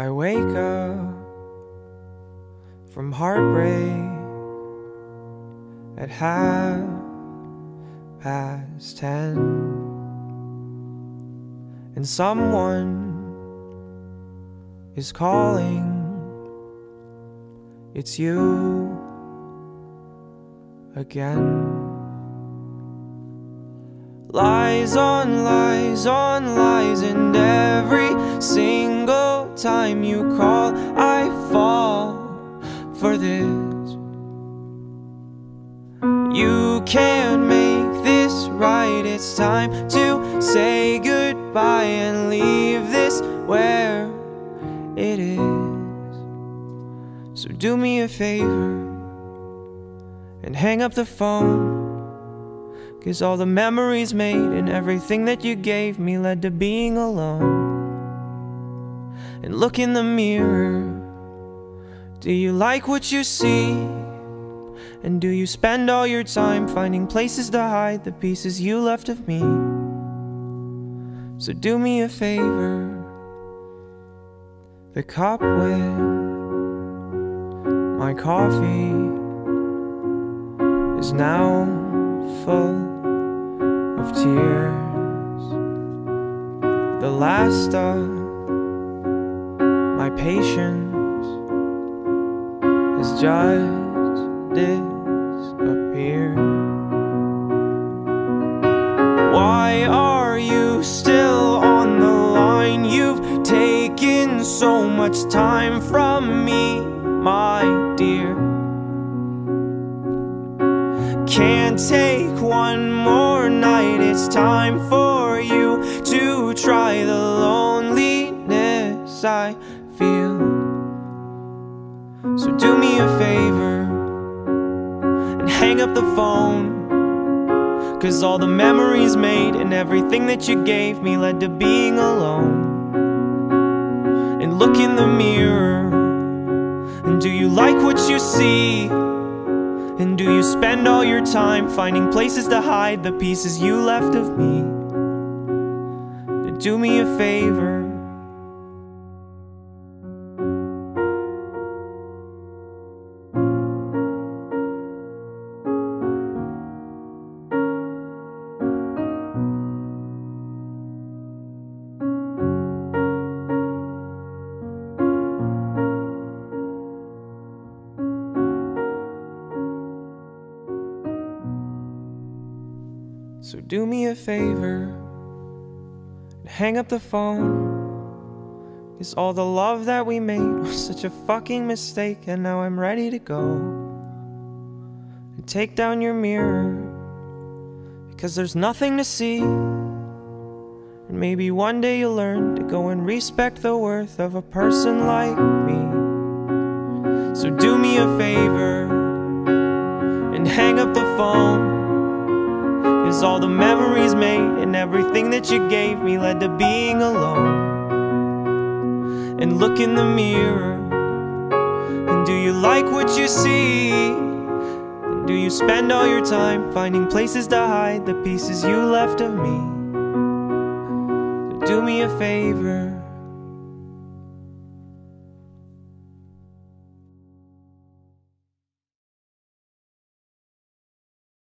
I wake up from heartbreak at 10:30, and someone is calling. It's you again. Lies on lies on lies, and every single time you call, I fall for this. You can't make this right. It's time to say goodbye and leave this where it is. So do me a favor and hang up the phone, 'cause all the memories made and everything that you gave me led to being alone. And look in the mirror. Do you like what you see? And do you spend all your time finding places to hide the pieces you left of me? So do me a favor. The cup with my coffee is now full of tears. The last of my patience has just disappeared. Why are you still on the line? You've taken so much time from me, my dear. Can't take one more night. It's time for you to try the loneliness I feel. So do me a favor and hang up the phone, 'cause all the memories made and everything that you gave me led to being alone. And look in the mirror. And do you like what you see? And do you spend all your time finding places to hide the pieces you left of me? And do me a favor. So do me a favor and hang up the phone, 'cause all the love that we made was such a fucking mistake. And now I'm ready to go. And take down your mirror, because there's nothing to see. And maybe one day you'll learn to go and respect the worth of a person like me. So do me a favor and hang up the phone, 'cause all the memories made and everything that you gave me led to being alone. And look in the mirror. And do you like what you see? And do you spend all your time finding places to hide the pieces you left of me? Do me a favor.